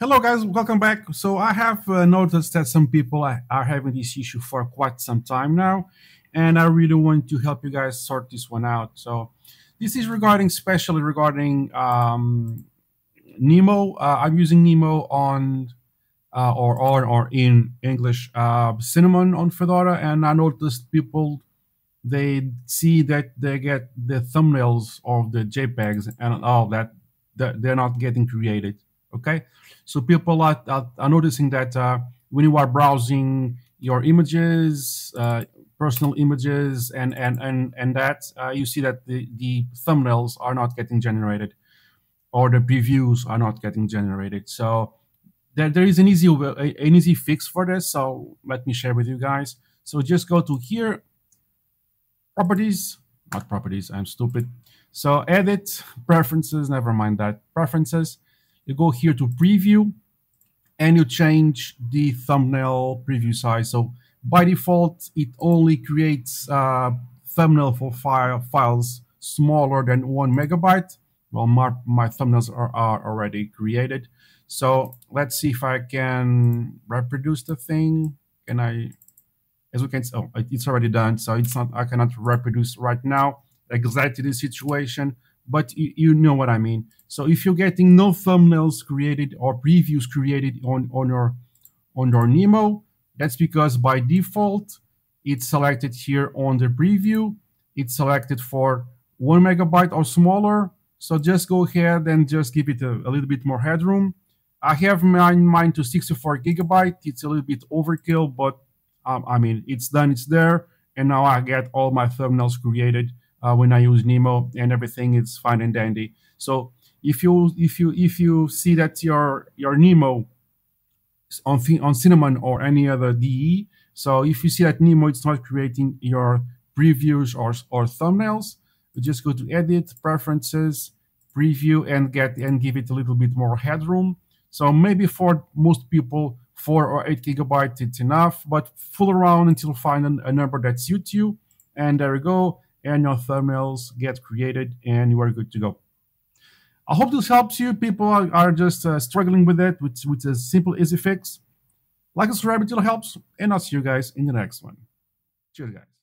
Hello guys, welcome back. So I have noticed that some people are having this issue for quite some time now, and I really want to help you guys sort this one out. So this is especially regarding Nemo. I'm using Nemo on or in English Cinnamon on Fedora, and I noticed people, they see that they get the thumbnails of the JPEGs and all that, they're not getting created. Okay, so people are noticing that when you are browsing your images, personal images, and that you see that the thumbnails are not getting generated, or the previews are not getting generated. So there is an easy fix for this. So let me share with you guys. So just go to here, properties, not properties. I'm stupid. So edit, preferences. Never mind that, preferences. You go here to preview, and you change the thumbnail preview size. So by default, it only creates thumbnail for files smaller than 1 MB. Well, my thumbnails are already created. So let's see if I can reproduce the thing. Can I? As we can see, oh, it's already done. So it's not. I cannot reproduce right now exactly the situation, but you know what I mean. So if you're getting no thumbnails created or previews created on your Nemo, that's because by default, it's selected here on the preview. It's selected for 1 MB or smaller. So just go ahead and just give it a little bit more headroom. I have mine to 64 GB. It's a little bit overkill, but I mean, it's done, it's there. And now I get all my thumbnails created when I use Nemo, and everything is fine and dandy. So if you see that your Nemo on Cinnamon or any other DE, so if you see that Nemo is not creating your previews or thumbnails, you just go to edit, preferences, preview, and give it a little bit more headroom. So maybe for most people, 4 or 8 GB it's enough, but fool around until find a number that suits you, and there we go. And your thumbnails get created, and you are good to go. I hope this helps you. People are just struggling with it, which is a simple, easy fix. Like and subscribe, it really helps, and I'll see you guys in the next one. Cheers, guys.